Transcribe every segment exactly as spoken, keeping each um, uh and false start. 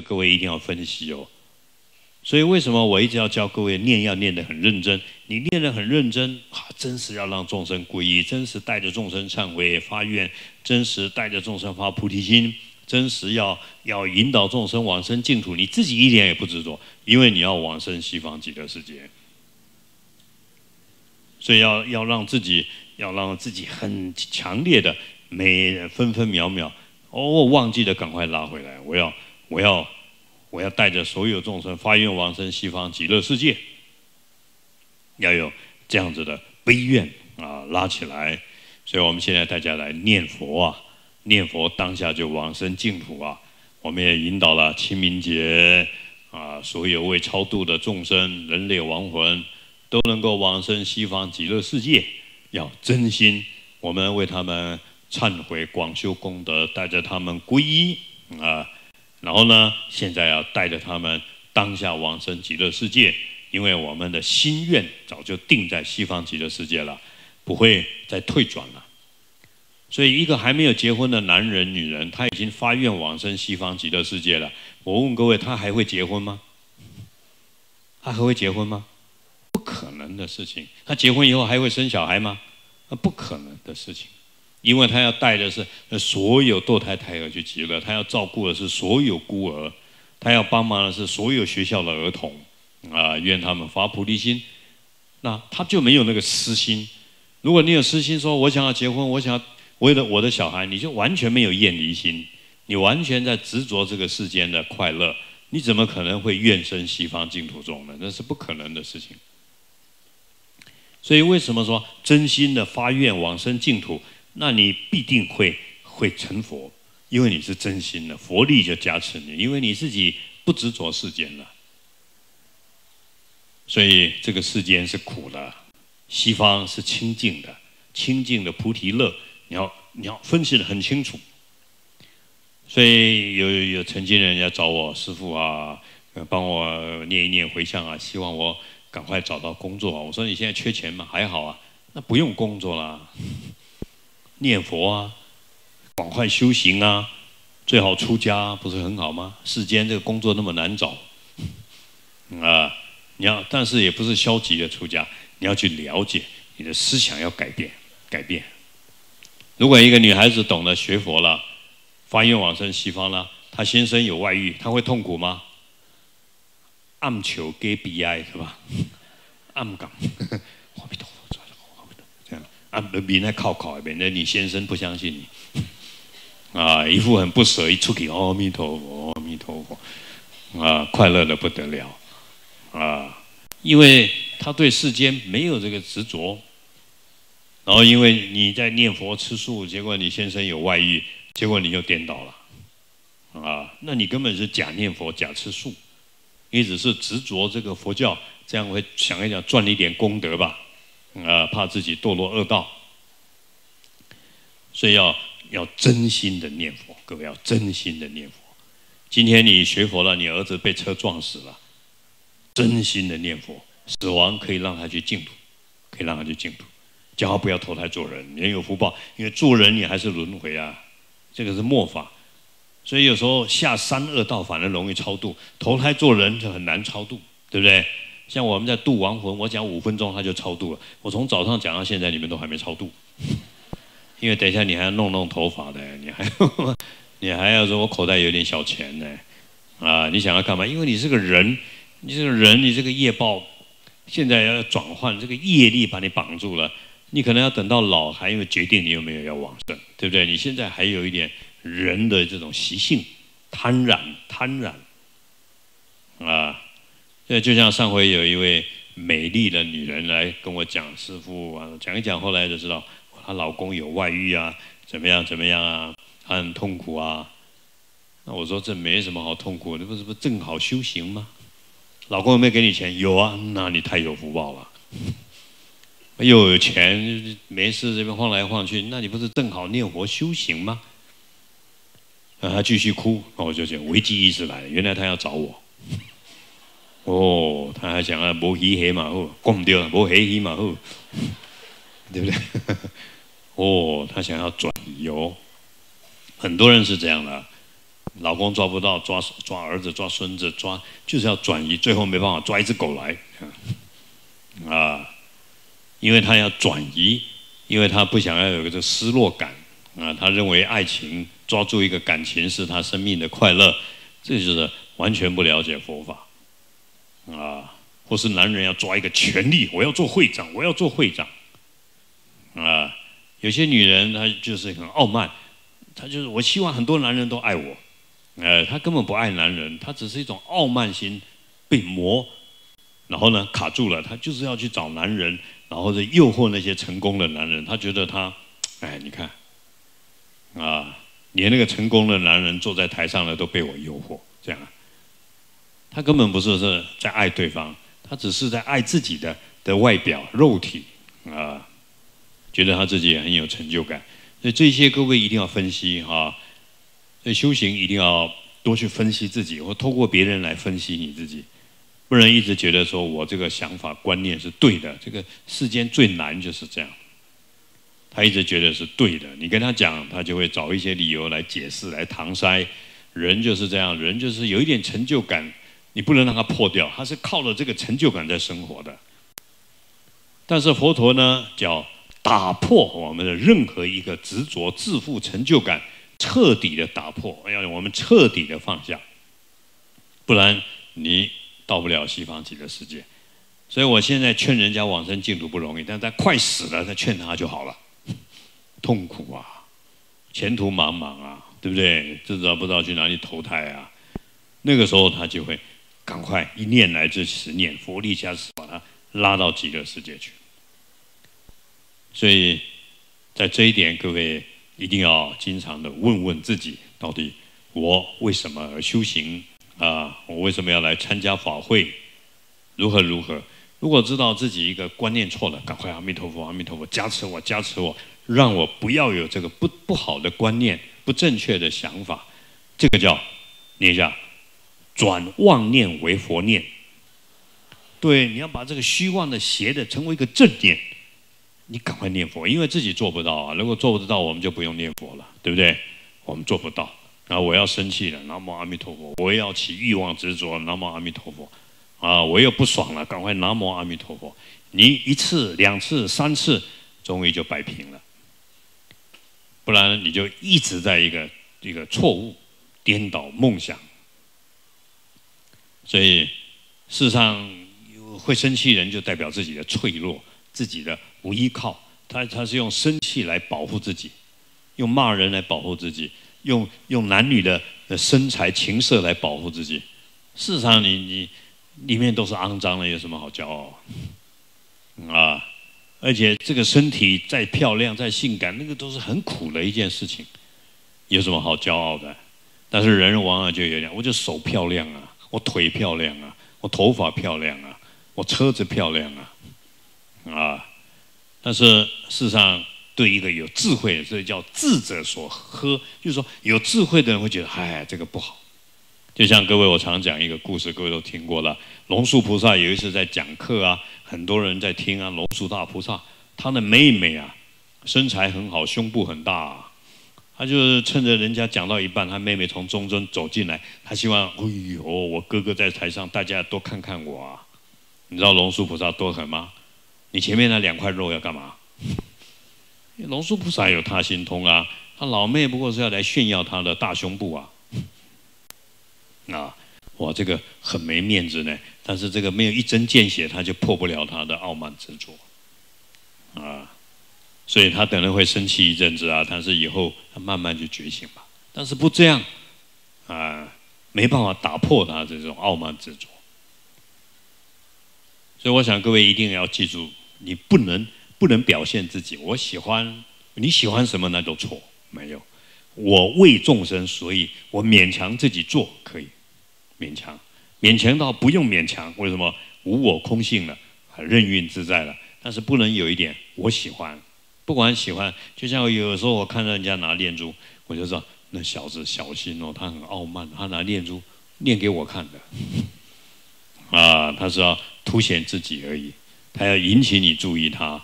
各位一定要分析哦。所以为什么我一直要教各位念要念得很认真？你念得很认真啊，真实要让众生皈依，真实带着众生忏悔发愿，真实带着众生发菩提心，真实要要引导众生往生净土。你自己一点也不执着，因为你要往生西方极乐世界。所以要要让自己要让自己很强烈的每分分秒秒，哦，我忘记了，赶快拉回来，我要我要。 我要带着所有众生发愿往生西方极乐世界，要有这样子的悲愿啊，拉起来。所以，我们现在大家来念佛啊，念佛当下就往生净土啊。我们也引导了清明节啊，所有未超度的众生、人类亡魂都能够往生西方极乐世界。要真心，我们为他们忏悔、广修功德，带着他们皈依啊。 然后呢，现在要带着他们当下往生极乐世界，因为我们的心愿早就定在西方极乐世界了，不会再退转了。所以，一个还没有结婚的男人、女人，他已经发愿往生西方极乐世界了。我问各位，他还会结婚吗？他还会结婚吗？不可能的事情。他结婚以后还会生小孩吗？那不可能的事情。 因为他要带的是所有堕胎胎儿去极乐，他要照顾的是所有孤儿，他要帮忙的是所有学校的儿童，啊、呃，愿他们发菩提心。那他就没有那个私心。如果你有私心说，说我想要结婚，我想要为了我的小孩，你就完全没有厌离心，你完全在执着这个世间的快乐，你怎么可能会愿生西方净土中呢？那是不可能的事情。所以为什么说真心的发愿往生净土？ 那你必定会会成佛，因为你是真心的，佛力就加持你，因为你自己不执着世间了。所以这个世间是苦的，西方是清净的，清净的菩提乐，你要你要分析得很清楚。所以有有曾经人家找我师父啊，帮我念一念回向啊，希望我赶快找到工作啊。我说你现在缺钱吗？还好啊，那不用工作啦。念佛啊，赶快修行啊，最好出家、啊，不是很好吗？世间这个工作那么难找，啊、呃，你要，但是也不是消极的出家，你要去了解，你的思想要改变，改变。如果一个女孩子懂得学佛了，发愿往生西方了，她先生有外遇，她会痛苦吗？暗求给悲哀是吧？暗感。啊，别人靠靠，免得你先生不相信你，啊，一副很不舍，一出去，阿弥陀佛，阿弥陀佛，啊，快乐的不得了，啊，因为他对世间没有这个执着，然后因为你在念佛吃素，结果你先生有外遇，结果你又颠倒了，啊，那你根本是假念佛，假吃素，你只是执着这个佛教，这样会想一想赚一点功德吧。 啊、呃，怕自己堕落恶道，所以要要真心的念佛，各位要真心的念佛。今天你学佛了，你儿子被车撞死了，真心的念佛，死亡可以让他去净土，可以让他去净土，叫他不要投胎做人，人有福报，因为做人你还是轮回啊，这个是末法。所以有时候下三恶道反而容易超度，投胎做人就很难超度，对不对？ 像我们在渡亡魂，我讲五分钟他就超度了。我从早上讲到现在，你们都还没超度，因为等一下你还要弄弄头发的，你还你还要说我口袋有点小钱呢，啊，你想要干嘛？因为你是个人，你这个人，你这个业报现在要转换，这个业力把你绑住了，你可能要等到老还有决定你有没有要往生，对不对？你现在还有一点人的这种习性，贪婪，贪婪，啊。 对，就像上回有一位美丽的女人来跟我讲，师父啊，讲一讲，后来就知道她老公有外遇啊，怎么样怎么样啊，她很痛苦啊。那我说这没什么好痛苦，这不是不正好修行吗？老公有没有给你钱？有啊，那你太有福报了。又有钱，没事这边晃来晃去，那你不是正好念佛修行吗？那她继续哭，那我就讲危机意识来了，原来她要找我。 哦，他还想啊，无喜喜嘛好，讲唔对啦，无喜喜嘛好，对不对？哦，他想要转移哦，很多人是这样的，老公抓不到，抓抓儿子，抓孙子，抓就是要转移，最后没办法抓一只狗来啊，因为他要转移，因为他不想要有一个失落感啊，他认为爱情抓住一个感情是他生命的快乐，这就是完全不了解佛法啊。或是男人要抓一个权力，我要做会长，我要做会长啊。有些女人她就是很傲慢，她就是我希望很多男人都爱我。 呃，他根本不爱男人，他只是一种傲慢心被磨，然后呢卡住了，他就是要去找男人，然后就诱惑那些成功的男人。他觉得他，哎，你看，啊，连那个成功的男人坐在台上的都被我诱惑，这样，他根本不是是在爱对方，他只是在爱自己的的外表、肉体啊，觉得他自己也很有成就感。所以这些各位一定要分析啊。 所以修行一定要多去分析自己，或透过别人来分析你自己，不能一直觉得说我这个想法观念是对的。这个世间最难就是这样，他一直觉得是对的，你跟他讲，他就会找一些理由来解释、来搪塞。人就是这样，人就是有一点成就感，你不能让他破掉，他是靠了这个成就感在生活的。但是佛陀呢，叫打破我们的任何一个执着、自负、成就感。 彻底的打破，要我们彻底的放下，不然你到不了西方极乐世界。所以我现在劝人家往生净土不容易，但他快死了，再劝他就好了。痛苦啊，前途茫茫啊，对不对？不知道不知道去哪里投胎啊。那个时候他就会赶快一念来自十念，佛力加持把他拉到极乐世界去。所以在这一点，各位。 一定要经常的问问自己，到底我为什么而修行啊？我为什么要来参加法会？如何如何？如果知道自己一个观念错了，赶快阿弥陀佛，阿弥陀佛，加持我，加持我，让我不要有这个不不好的观念、不正确的想法。这个叫念一下，转妄念为佛念。对，你要把这个虚妄的、邪的，成为一个正念。 你赶快念佛，因为自己做不到啊。如果做不到，我们就不用念佛了，对不对？我们做不到。然后我要生气了，南无阿弥陀佛；我要起欲望执着，南无阿弥陀佛。啊，我又不爽了，赶快南无阿弥陀佛。你一次、两次、三次，终于就摆平了。不然你就一直在一个一个错误、颠倒梦想。所以，事实上会生气人，就代表自己的脆弱。 自己的无依靠，他他是用生气来保护自己，用骂人来保护自己，用用男女的身材情色来保护自己。事实上你，你你里面都是肮脏的，有什么好骄傲啊？而且这个身体再漂亮再性感，那个都是很苦的一件事情，有什么好骄傲的？但是人往往就有点，我就手漂亮啊，我腿漂亮啊，我头发漂亮啊，我车子漂亮啊。 啊，但是事实上，对一个有智慧的，所以叫智者所呵，就是说有智慧的人会觉得，哎，这个不好。就像各位，我常讲一个故事，各位都听过了。龙树菩萨有一次在讲课啊，很多人在听啊。龙树大菩萨，他的妹妹啊，身材很好，胸部很大、啊，他就是趁着人家讲到一半，他妹妹从中间走进来，他希望，哎呦，我哥哥在台上，大家多看看我啊。你知道龙树菩萨多狠吗？ 你前面那两块肉要干嘛？龙树菩萨有他心通啊，他老妹不过是要来炫耀他的大胸部啊！啊，哇，这个很没面子呢。但是这个没有一针见血，他就破不了他的傲慢执着啊。所以他等人会生气一阵子啊，但是以后他慢慢就觉醒吧。但是不这样啊，没办法打破他这种傲慢执着。所以我想各位一定要记住。 你不能不能表现自己，我喜欢你喜欢什么那都错，没有。我为众生，所以我勉强自己做可以，勉强勉强到不用勉强，为什么无我空性了，任运自在了？但是不能有一点我喜欢，不管喜欢，就像有时候我看到人家拿念珠，我就知道那小子小心哦，他很傲慢，他拿念珠念给我看的，啊，他是要凸显自己而已。 他要引起你注意他，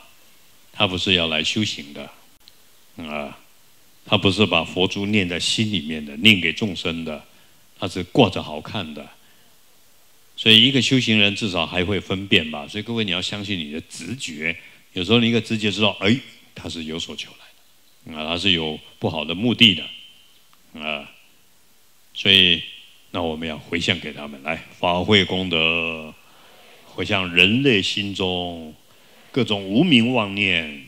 他不是要来修行的，啊，他不是把佛珠念在心里面的，念给众生的，他是挂着好看的。所以一个修行人至少还会分辨吧。所以各位你要相信你的直觉，有时候你一个直觉知道，哎，他是有所求来的，啊，他是有不好的目的的，啊，所以那我们要回向给他们，来发挥功德，回向人类心中各种无明妄念、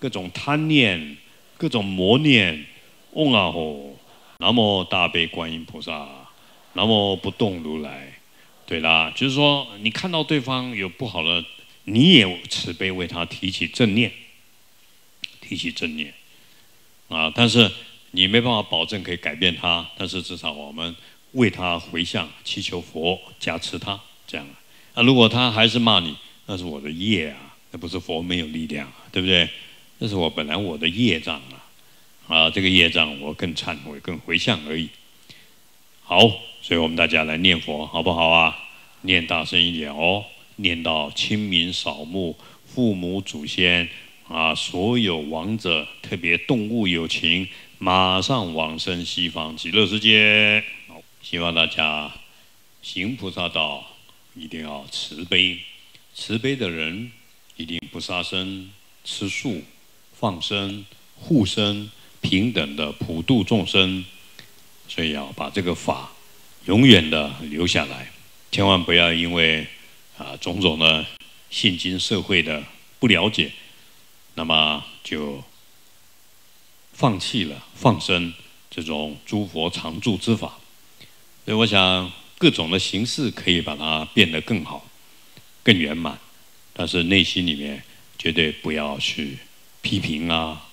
各种贪念、各种魔念。嗡啊吽，南无大悲观音菩萨，南无不动如来。对啦，就是说你看到对方有不好的，你也慈悲为他提起正念，提起正念啊！但是你没办法保证可以改变他，但是至少我们为他回向，祈求佛加持他，这样。那、啊、如果他还是骂你，那是我的业啊，那不是佛没有力量、啊，对不对？那是我本来我的业障啊。啊，这个业障我更忏悔，更回向而已。好，所以我们大家来念佛，好不好啊？念大声一点哦，念到清明扫墓、父母祖先啊，所有亡者，特别动物有情，马上往生西方极乐世界。好，希望大家行菩萨道，一定要慈悲，慈悲的人一定不杀生、吃素、放生、护生。平等的普度众生，所以要把这个法永远的留下来，千万不要因为啊种种的现今社会的不了解，那么就放弃了放生这种诸佛常住之法。所以我想各种的形式可以把它变得更好、更圆满，但是内心里面绝对不要去批评啊。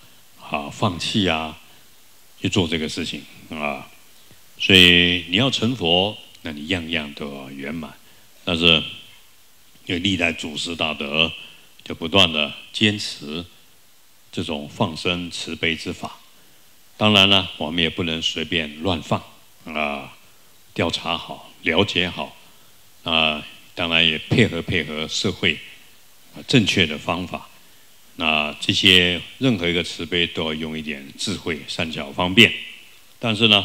啊，放弃啊，去做这个事情啊！所以你要成佛，那你样样都要圆满。但是因为历代祖师大德就不断的坚持这种放生慈悲之法。当然了，我们也不能随便乱放啊！调查好，了解好啊！当然也配合配合社会正确的方法。那这些任何一个慈悲都要用一点智慧、善巧方便，但是呢，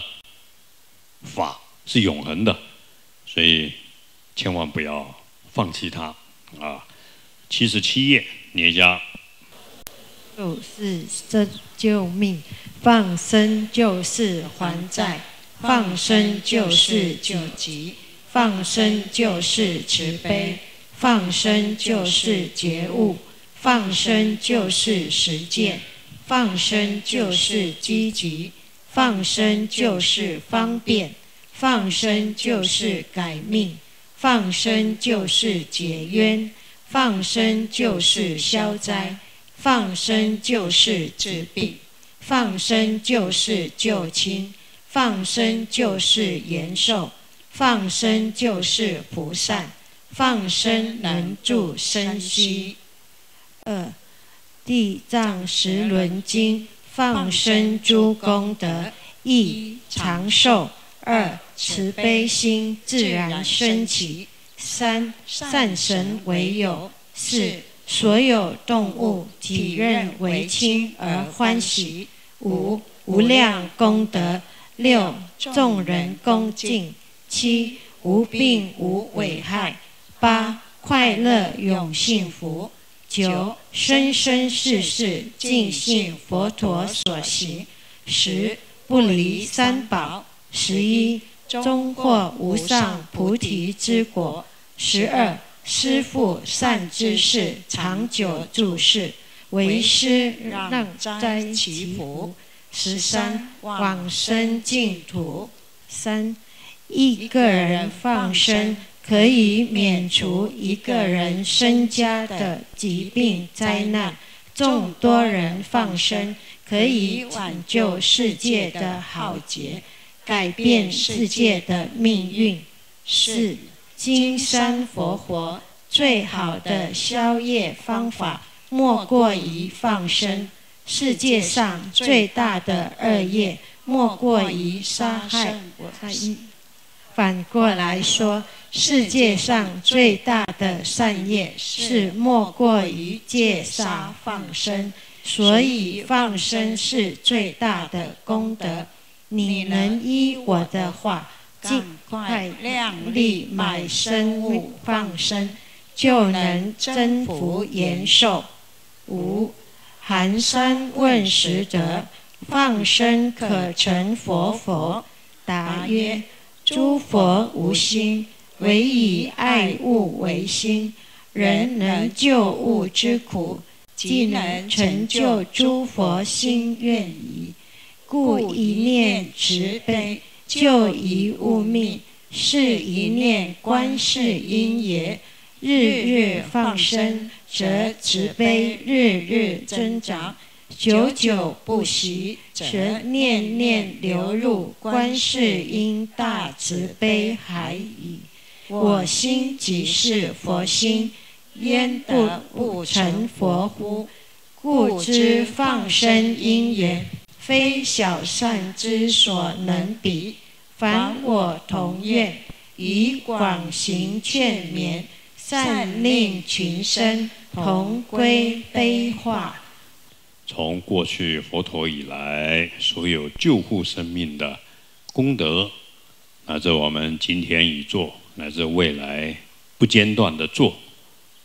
法是永恒的，所以千万不要放弃它啊！七十七页，念一下。就是这救命，放生就是还债，放生就是救急，放生就是慈悲，放生就是觉悟。放生就是实践，放生就是积极，放生就是方便，放生就是改命，放生就是解冤，放生就是消灾，放生就是治病，放生就是救亲，放生就是延寿，放生就是菩萨，放生能助生息。二，地藏十轮经放生诸功德：一、长寿；二、慈悲心自然升起；三、善神为友；四、所有动物体认为亲而欢喜；五、无量功德；六、众人恭敬；七、无病无危害；八、快乐永幸福。九、生生世世尽信佛陀所行；十、不离三宝；十一、终获无上菩提之果；十二、师父善知识长久住世，为师让灾祈福；十三、往生净土。三、一个人放生可以免除一个人身家的疾病灾难，众多人放生可以挽救世界的浩劫，改变世界的命运。四、金山佛活，最好的消业方法莫过于放生，世界上最大的恶业莫过于杀害。反过来说，世界上最大的善业是莫过于戒杀放生，所以放生是最大的功德。你能依我的话，尽快量力买生物放生，就能增福延寿。五、寒山问食者，放生可成佛佛。答曰：诸佛无心，唯以爱物为心。人能救物之苦，即能成就诸佛心愿矣。故一念慈悲，救一物命，是一念观世音也。日日放生，则慈悲日日增长；久久不息，则念念流入观世音大慈悲海矣。我心即是佛心，焉得不成佛乎？故知放生因缘，非小善之所能比。凡我同愿，以广行劝勉，善令群生同归悲化。从过去佛陀以来，所有救护生命的功德，乃至我们今天已做，乃至未来不间断的做，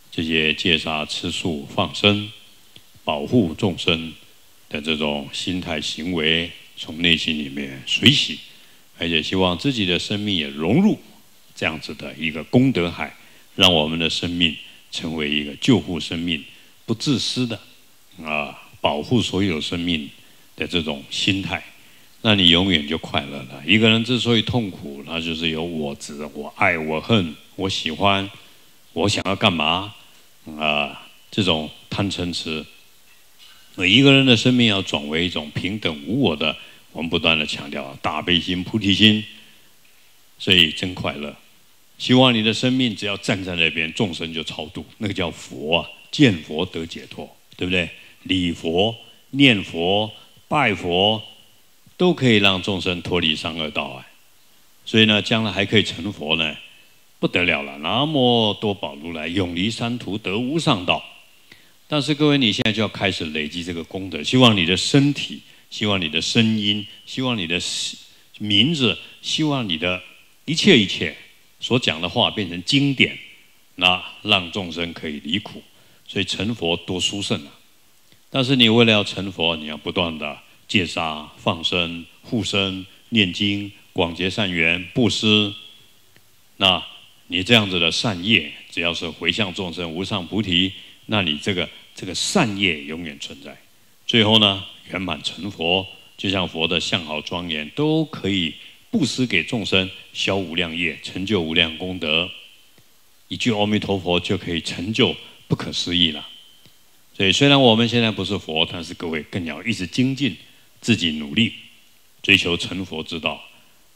这些戒杀、吃素、放生、保护众生的这种心态行为，从内心里面随喜，而且希望自己的生命也融入这样子的一个功德海，让我们的生命成为一个救护生命、不自私的啊，保护所有生命的这种心态，那你永远就快乐了。一个人之所以痛苦，他就是有我执、我爱、我恨、我喜欢、我想要干嘛啊？这种贪嗔痴。每一个人的生命要转为一种平等无我的，我们不断的强调大悲心、菩提心，所以真快乐。希望你的生命只要站在那边，众生就超度，那个叫佛啊，见佛得解脱，对不对？礼佛、念佛、拜佛，都可以让众生脱离三恶道啊，所以呢，将来还可以成佛呢，不得了了！南无多宝如来，永离三途，得无上道。但是各位，你现在就要开始累积这个功德，希望你的身体，希望你的声音，希望你的名字，希望你的一切一切所讲的话变成经典，那让众生可以离苦，所以成佛多殊胜啊！但是你为了要成佛，你要不断的戒杀、放生、护生、念经、广结善缘、布施，那你这样子的善业，只要是回向众生、无上菩提，那你这个这个善业永远存在。最后呢，圆满成佛，就像佛的相好庄严，都可以布施给众生，消无量业，成就无量功德。一句阿弥陀佛就可以成就不可思议了。所以，虽然我们现在不是佛，但是各位更要一直精进。自己努力追求成佛之道，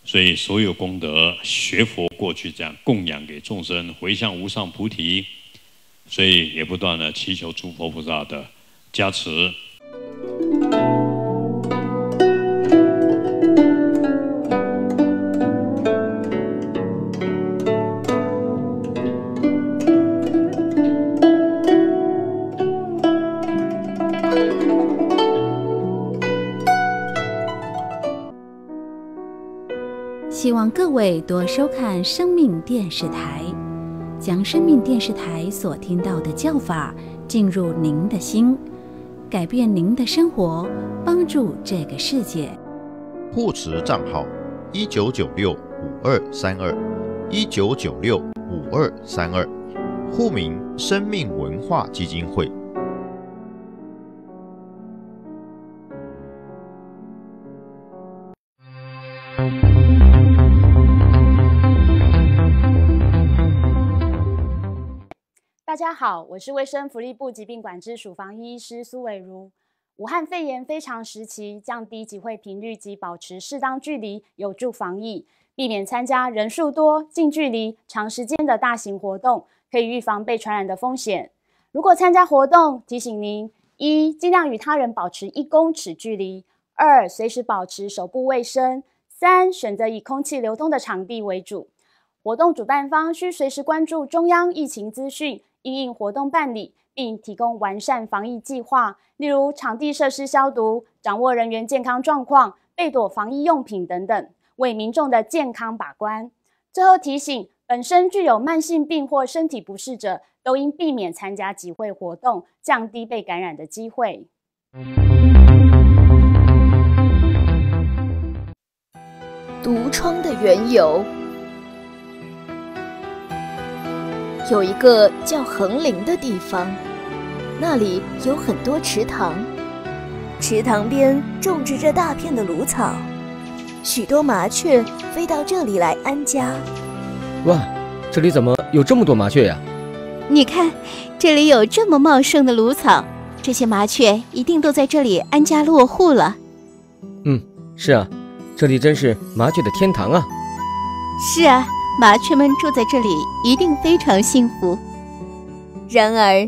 所以所有功德学佛过去这样供养给众生，回向无上菩提，所以也不断的祈求诸佛菩萨的加持。希望各位多收看生命电视台，将生命电视台所听到的教法进入您的心，改变您的生活，帮助这个世界。护持账号：一九九六五二三二，一九九六五二三二。户名：生命文化基金会。大家好，我是卫生福利部疾病管制署防疫医师苏伟如。武汉肺炎非常时期，降低集会频率及保持适当距离，有助防疫，避免参加人数多、近距离、长时间的大型活动，可以预防被传染的风险。如果参加活动，提醒您：一、尽量与他人保持一公尺距离；二、随时保持手部卫生；三、选择以空气流通的场地为主。活动主办方需随时关注中央疫情资讯，因应活动办理，并提供完善防疫计划，例如场地设施消毒、掌握人员健康状况、备妥防疫用品等等，为民众的健康把关。最后提醒，本身具有慢性病或身体不适者，都应避免参加集会活动，降低被感染的机会。毒疮的缘由，有一个叫横林的地方，那里有很多池塘，池塘边种植着大片的芦草，许多麻雀飞到这里来安家。哇，这里怎么有这么多麻雀呀？你看，这里有这么茂盛的芦草，这些麻雀一定都在这里安家落户了。嗯，是啊，这里真是麻雀的天堂啊。是啊，麻雀们住在这里一定非常幸福。然而，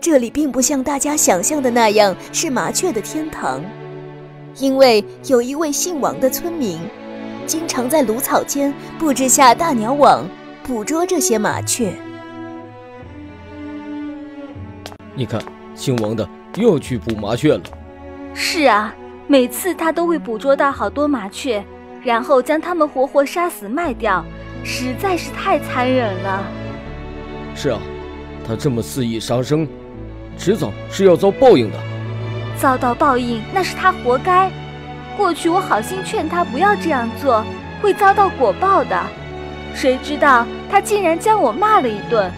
这里并不像大家想象的那样是麻雀的天堂，因为有一位姓王的村民，经常在芦草间布置下大鸟网，捕捉这些麻雀。你看，姓王的又去捕麻雀了。是啊，每次他都会捕捉到好多麻雀，然后将它们活活杀死卖掉，实在是太残忍了。是啊，他这么肆意杀生，迟早是要遭报应的。遭到报应那是他活该，过去我好心劝他不要这样做，会遭到果报的。谁知道他竟然将我骂了一顿，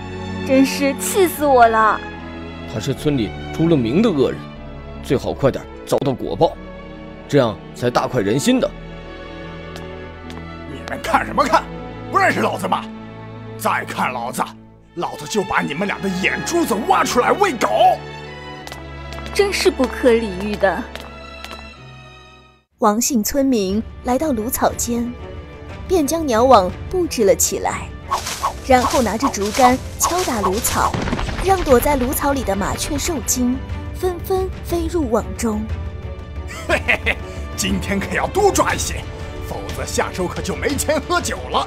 真是气死我了。他是村里出了名的恶人，最好快点遭到果报，这样才大快人心的。你们看什么看？不认识老子吗？再看老子，老子就把你们俩的眼珠子挖出来喂狗！真是不可理喻的。王姓村民来到芦草间，便将鸟网布置了起来，然后拿着竹竿敲打芦草，让躲在芦草里的麻雀受惊，纷纷飞入网中。嘿嘿嘿，今天可要多抓一些，否则下周可就没钱喝酒了。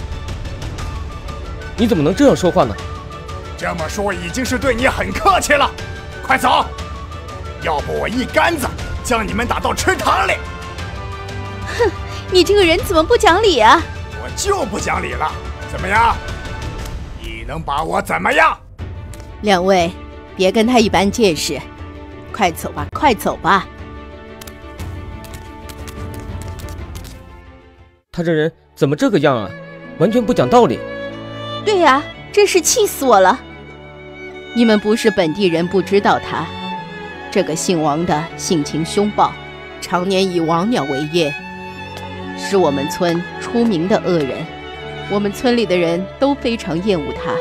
你怎么能这样说话呢？这么说已经是对你很客气了，快走，要不我一竿子将你们打到池塘里！哼，你这个人怎么不讲理啊！我就不讲理了，怎么样？你能把我怎么样？两位，别跟他一般见识，快走吧，快走吧！他这人怎么这个样啊？完全不讲道理。对呀，真是气死我了！你们不是本地人，不知道他这个姓王的性情凶暴，常年以网鸟为业，是我们村出名的恶人。我们村里的人都非常厌恶他。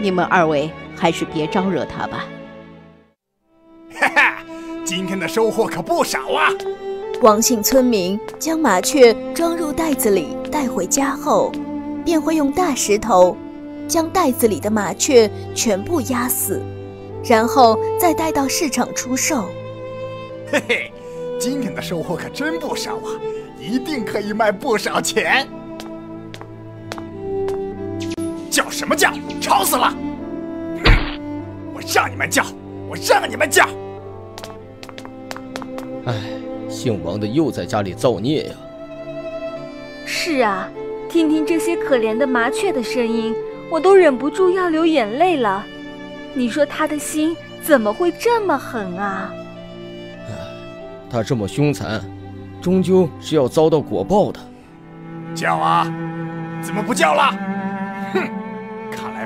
你们二位还是别招惹他吧。哈哈，今天的收获可不少啊！王姓村民将麻雀装入袋子里带回家后，便会用大石头将袋子里的麻雀全部压死，然后再带到市场出售。嘿嘿，今天的收获可真不少啊，一定可以卖不少钱。叫什么叫？吵死了！我让你们叫，我让你们叫！哎，姓王的又在家里造孽呀！是啊，听听这些可怜的麻雀的声音，我都忍不住要流眼泪了。你说他的心怎么会这么狠啊？他这么凶残，终究是要遭到果报的。叫啊，怎么不叫了？哼！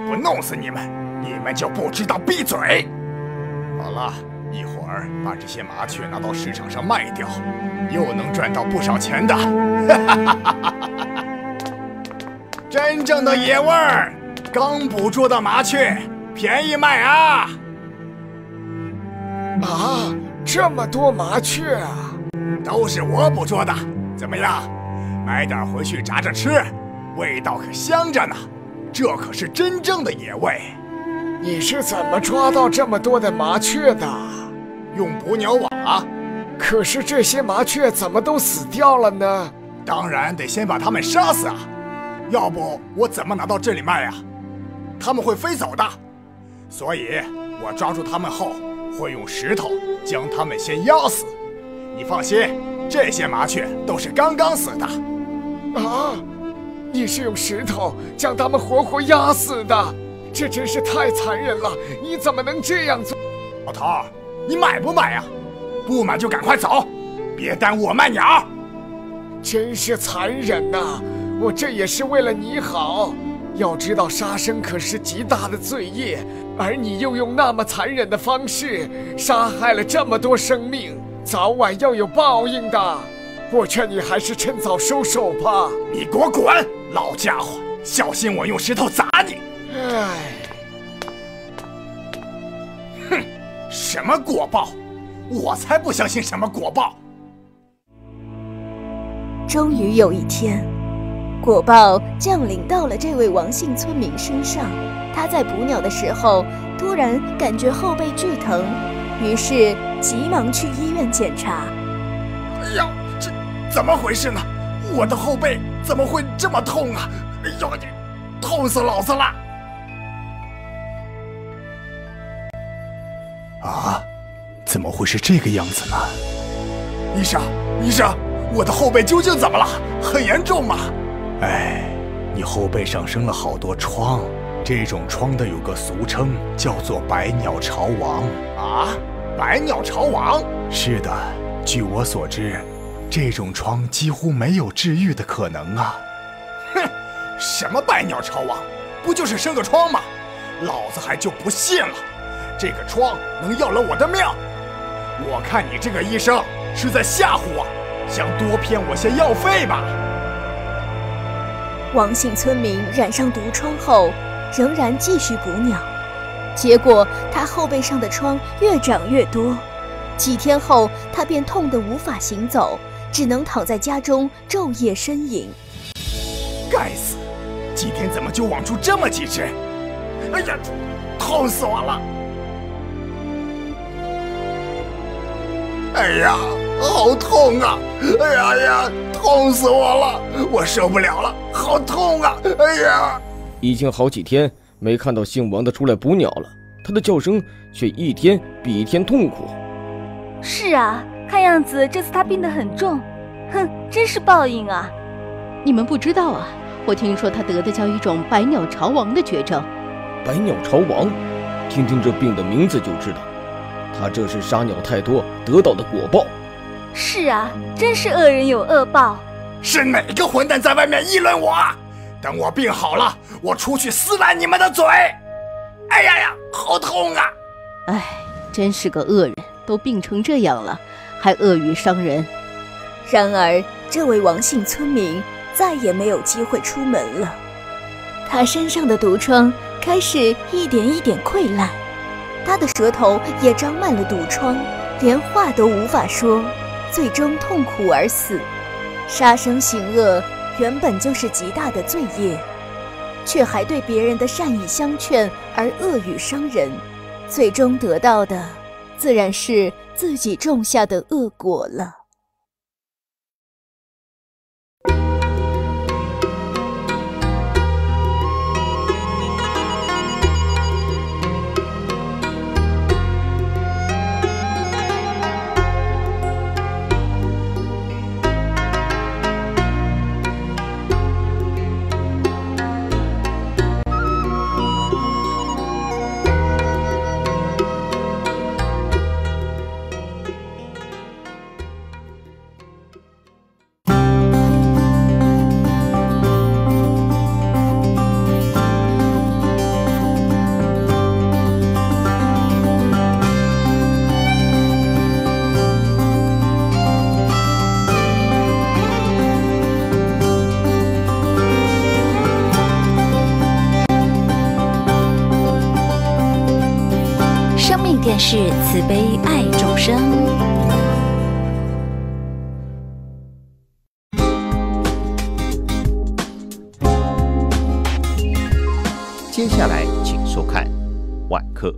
不弄死你们，你们就不知道闭嘴。好了，一会儿把这些麻雀拿到市场上卖掉，又能赚到不少钱的。真正的野味儿，刚捕捉的麻雀，便宜卖啊！啊，这么多麻雀啊！都是我捕捉的，怎么样？买点回去炸着吃，味道可香着呢，这可是真正的野味。你是怎么抓到这么多的麻雀的？用捕鸟网啊。可是这些麻雀怎么都死掉了呢？当然得先把它们杀死啊，要不我怎么拿到这里卖啊？它们会飞走的，所以我抓住它们后，会用石头将它们先压死。你放心，这些麻雀都是刚刚死的。啊！ 你是用石头将他们活活压死的，这真是太残忍了！你怎么能这样做？老头，你买不买呀？不买就赶快走，别耽误我卖鸟。真是残忍呐！我这也是为了你好。要知道，杀生可是极大的罪业，而你又用那么残忍的方式杀害了这么多生命，早晚要有报应的。我劝你还是趁早收手吧。你给我滚！ 老家伙，小心我用石头砸你！哎，哼，什么果报？我才不相信什么果报！终于有一天，果报降临到了这位王姓村民身上。他在捕鸟的时候，突然感觉后背剧疼，于是急忙去医院检查。哎呀，这怎么回事呢？ 我的后背怎么会这么痛啊！哎呦，痛死老子了！啊，怎么会是这个样子呢？医生，医生，我的后背究竟怎么了？很严重吗？哎，你后背上生了好多疮，这种疮的有个俗称叫做“百鸟朝王”啊！百鸟朝王？是的，据我所知。 这种疮几乎没有治愈的可能啊！哼，什么百鸟朝王，不就是生个疮吗？老子还就不信了，这个疮能要了我的命！我看你这个医生是在吓唬我，想多骗我些药费吧？王姓村民染上毒疮后，仍然继续捕鸟，结果他后背上的疮越长越多。几天后，他便痛得无法行走。 只能躺在家中昼夜呻吟。该死，今天怎么就网出这么几只？哎呀，痛死我了！哎呀，好痛啊！哎呀呀，痛死我了！我受不了了，好痛啊！哎呀，已经好几天没看到姓王的出来捕鸟了，他的叫声却一天比一天痛苦。是啊。 看样子这次他病得很重，哼，真是报应啊！你们不知道啊，我听说他得的叫一种百鸟朝王的绝症。百鸟朝王，听听这病的名字就知道，他这是杀鸟太多得到的果报。是啊，真是恶人有恶报。是哪个混蛋在外面议论我？等我病好了，我出去撕烂你们的嘴！哎呀呀，好痛啊！哎，真是个恶人，都病成这样了。 还恶语伤人。然而，这位王姓村民再也没有机会出门了。他身上的毒疮开始一点一点溃烂，他的舌头也长满了毒疮，连话都无法说，最终痛苦而死。杀生行恶原本就是极大的罪业，却还对别人的善意相劝而恶语伤人，最终得到的自然是。 自己种下的恶果了。是慈悲爱众生。万克。